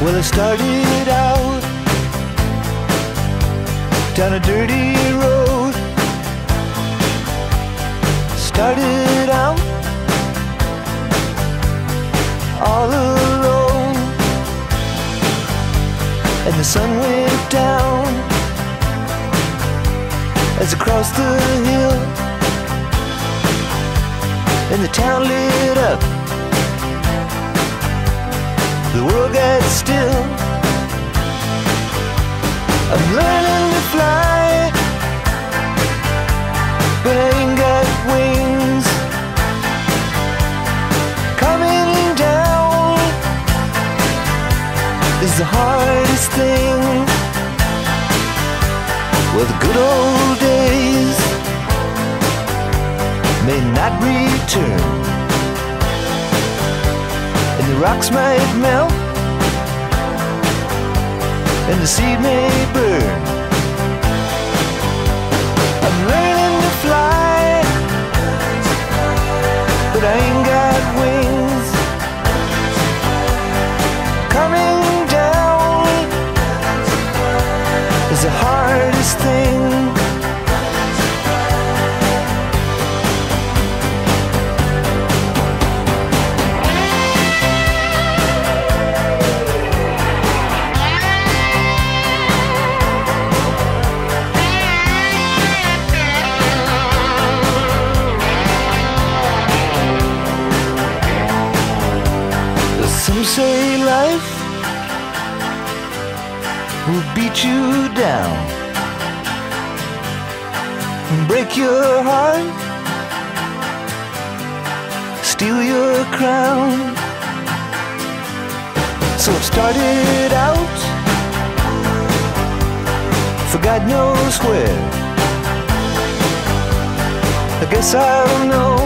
Well, I started out down a dirty road. Started out all alone, and the sun went down as I crossed the hill, and the town lit up. The world gets still. I'm learning to fly, but I ain't got wings. Coming down is the hardest thing. Well, the good old days may not return. The rocks might melt, and the seed may burn. I'm learning to fly, but I ain't got wings. Coming down is the hardest thing. Some say life will beat you down and break your heart, steal your crown. So I've started out for God knows where. I guess I'll know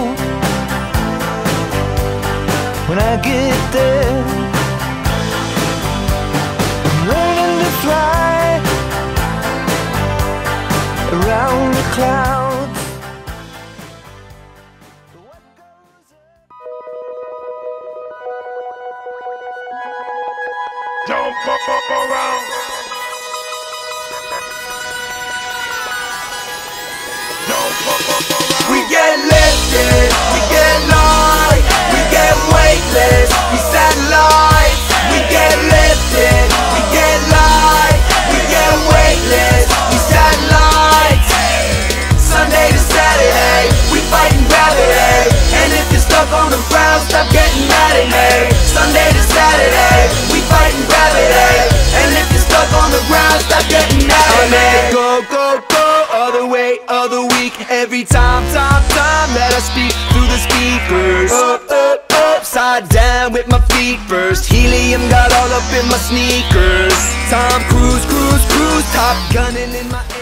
when I get there. Fly around the clouds. Got all up in my sneakers. Tom Cruise, top gunning in my